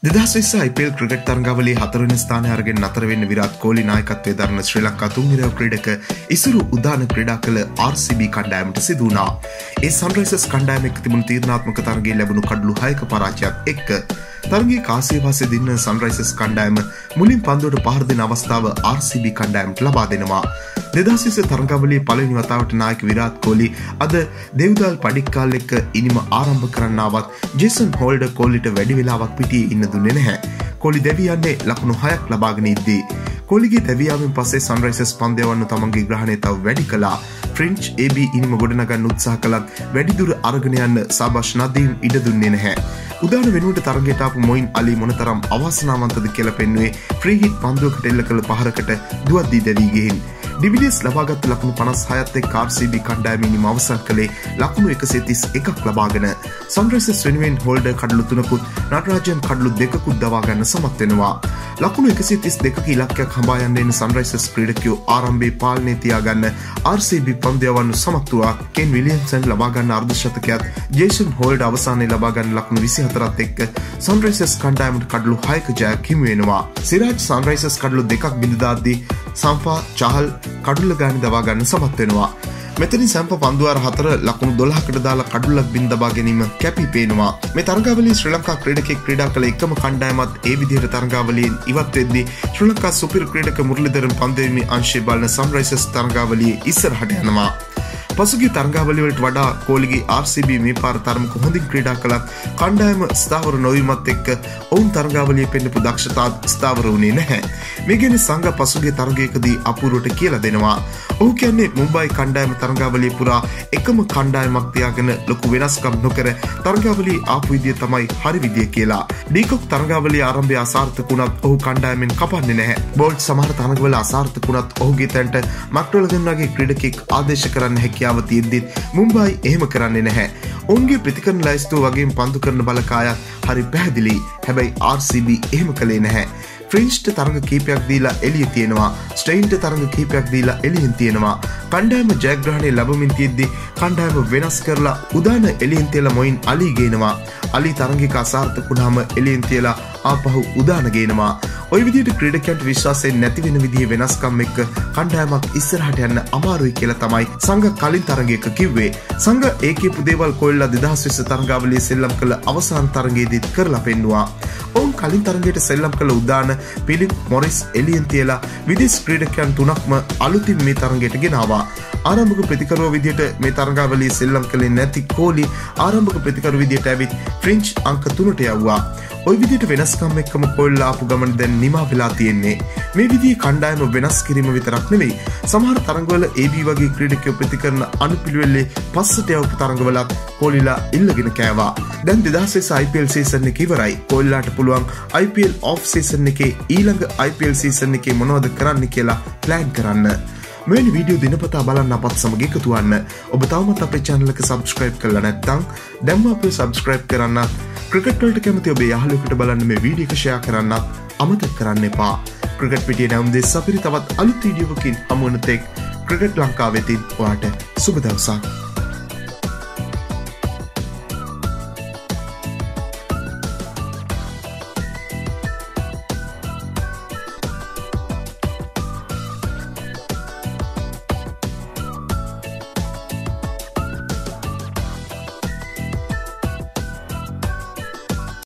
2020 IPL cricket තරගාවලියේ 4 වෙනි ස්ථානයේ අරගෙන නතර වෙන්න විරාට් කොහ්ලි නායකත්වයේ දරන ශ්‍රී ලංකා තුන්විරව ක්‍රීඩක ඉසුරු උදාන ක්‍රීඩා කළ RCB කණ්ඩායමට සිදු වුණා. ඒ සන්රයිසර්ස් කණ්ඩායම එක්ක තිබුණු තීරණාත්මක තරගයේ ලැබුණු කඩළු 6ක පරාජයත් එක්ක තරගයේ කාසිය වාසය දින්න සන්රයිසර්ස් කණ්ඩායම මුලින් පන්දුවට පහර දෙන අවස්ථාව RCB කණ්ඩායමට ලබා දෙනවා. 2020 තරගාවලියේ පළවෙනි වතාවට නායක විරාට් කොහ්ලි අද දෙව්දාල් පඩික්කාල් එක්ක ඉනිම ආරම්භ කරන්න ආවත් ජේසන් හෝල්ඩර් කොහ්ලිට වැඩි වෙලාවක් පිටියේ ඉන්න දුන්නේ නැහැ. කොහ්ලි දෙවියන්නේ ලකුණු 6ක් ලබාගෙන ඉද්දී කොහ්ලිගේ දෙවියාවෙන් පස්සේ සන්රයිසර්ස් පන්දයවන්න තමන්ගේ ග්‍රහණය තව වැඩි කළා. ෆ්‍රෙන්ච් AB ඉනිම ගොඩනගන්න උත්සාහ කළත් වැඩිදුර අරගෙන යන්න සබස් නදීම් ඉඩ දුන්නේ නැහැ. උදාන වෙනුවට තරගයට ආපු මොයින් අලි මොනතරම් අවාසනාවන්තද කියලා පෙන්වුවේ ෆ්‍රී හිට් පන්දුවකට එල්ල කළ පහරකට දුවද්දී දැවි ගිහින්. ඩිවිලියස් ලබාගත් ලකුණු 56ත් එක්ක RCB කණ්ඩායම ඉනිම අවසන් කළේ ලකුණු 131ක් ලබාගෙන. සන්රයිසර්ස් වෙනුවෙන් හෝල්ඩර් කඩලු 3කුත් නටරාජන් කඩලු 2කුත් දවා ගන්න සමත් වෙනවා. ලකුණු 132ක ඉලක්කයක් හඹා යන්න එන සන්රයිසර්ස් ක්‍රීඩකයෝ ආරම්භයේ පාලනය තියාගන්න RCB පන්දු යවන්න සමත් වුණා. කේන් විලියම්සන් ලබා ගන්න අර්ධශතකයත් ජේසන් හෝල්ඩර් අවසානයේ ලබා ගන්න ලකුණු 24ත් එක්ක සන්රයිසර්ස් කණ්ඩායමට කඩලු 6ක ජයක් හිමි වෙනවා. සිරාජ් සන්රයිසර්ස් කඩලු 2ක් බිඳ දාද්දී සම්පා චහල් කඩුල්ල ගාන දවා ගන්න සමත් වෙනවා. මෙතනින් සම්පා පන්දුවාර 4 ලකුණු 12කට දාලා කඩුල්ලක් බින් දබා ගැනීම කැපී පේනවා. මේ තරගාවලියේ ශ්‍රී ලංකා ක්‍රීඩකෙක් ක්‍රීඩා කළ එකම කණ්ඩායමත් ඒ විදිහට තරගාවලියෙන් ඉවත් වෙද්දී ශ්‍රී ලංකා සුපිරි ක්‍රීඩක මුරලිධරන් පන්දෙවිමේ අංශය බලන සන්රයිසර්ස් තරගාවලියේ ඉස්සරහට යනවා. පසුගිය තරගාවලිය වලට වඩා කොහ්ලිගේ RCB මේ පාර තරමක හොඳින් ක්‍රීඩා කළත් කණ්ඩායම ස්ථාවර නොවීමත් එක්ක ඔවුන් තරගාවලියේ පෙන්වපු දක්ෂතාවත් ස්ථාවර වුණේ නැහැ. මේ ගැන සංඝ පසුගිය තරගයකදී අපූර්වට කියලා දෙනවා. ඔහු කියන්නේ මුම්බයි කණ්ඩායම තරගාවලිය පුරා එකම කණ්ඩායමක් තියාගෙන ලොකු වෙනස්කම් නොකර තරගාවලියේ ආපු විදිය තමයි හරි විදිය කියලා. ඩීකොක් තරගාවලියේ ආරම්භය අසාර්ථක වුණත් ඔහු කණ්ඩායමෙන් කපන්නේ නැහැ. බෝල්ට් සමහර තරගවල අසාර්ථක වුණත් ඔහුගේ තැනට මැක්රොලගන්ගේ ක්‍රීඩකෙක් ආදේශ කරන්න හැකියි. මුම්බයි එහෙම කරන්නේ නැහැ. ඔවුන්ගේ ප්‍රතිකරණ ලැයිස්තුව වගේම පන්දු කරන බලකායත් හරි පැහැදිලි. හැබැයි RCB එහෙම කළේ නැහැ. ෆ්‍රෙන්ච්ට තරඟ කීපයක් දීලා එළිය තියෙනවා. ස්ට්‍රේන්ට තරඟ කීපයක් දීලා එළියෙන් තියෙනවා. කණ්ඩායම ජයග්‍රහණය ලැබමින් තියෙද්දී කණ්ඩායම වෙනස් කරලා උදාන එළියෙන් තියලා මොයින් අලි ගේනවා. අලි තරඟයක අසාර්ථක වුණාම එළියෙන් තියලා ආපහු උදාන ගේනවා. ඔය විදිහට ක්‍රීඩකයන්ට විශ්වාසයෙන් නැති වෙන විදිහේ වෙනස්කම් එක්ක කණ්ඩායමක් ඉස්සරහට යන්න අමාරුයි කියලා තමයි සංඝ කලින් තරගයක කිව්වේ. සංඝ ඒ කියපු දේවල් කොල්ලා 2020 තරගාවලියේ සෙල්ලම් කළ අවසාන තරගයේදීත් කරලා පෙන්නුවා. ඔවුන් කලින් තරගයට සෙල්ලම් කළ උදාන පිලිප් මොරිස් එලියන් තියලා විදේශ ක්‍රීඩකයන් 3ක්ම අලුතින් මේ තරගයට ගෙනාවා. ආරම්භක ප්‍රතිකරුව විදිහට මේ තරගාවලියේ සෙල්ලම් කළේ නැති කොහ්ලි ආරම්භක ප්‍රතිකරුව විදිහට ඇවිත් ෆ්‍රෙන්ච් අංක 3ට යවුවා. ඔය විදිහට වෙනස්කම් එක්කම කොල්ලා ආපු ගමන දැන් නිමා වෙලා තියෙන්නේ. මේ විදිහේ කණ්ඩායම වෙනස් කිරීම විතරක් නෙමෙයි. සමහර තරගවල AB වගේ ක්‍රීඩකයෝ ප්‍රතිකරණ අනුපිළිවෙලේ පස්සට යවපු තරගවලත් කොහ්ලිලා ඉල්ලගෙන කෑවා. දැන් 2020 IPL සීසන් එක ඉවරයි. කොහ්ලිලාට පුළුවන් IPL off season එකේ ඊළඟ IPL සීසන් එකේ මොනවද කරන්න කියලා ප්ලෑන් කරන්න. මෙවැනි වීඩියෝ දිනපතා බලන්න අපත් සමග එකතු වන්න. ඔබ තවමත් අපේ channel එක subscribe කරලා නැත්නම් දැන්ම අපිව subscribe කරන්න. ක්‍රිකට් වලට කැමති ඔබේ යහළුවෙකුට බලන්න මේ වීඩියෝ එක share කරන්න අමතක කරන්න එපා. ක්‍රිකට් පිටියේ නම් දෙස් අපිරි තවත් අලුත් වීඩියෝකින් හමු වෙන තෙක් ක්‍රිකට් ලංකාවෙතින් ඔයාට සුබ දවසක්.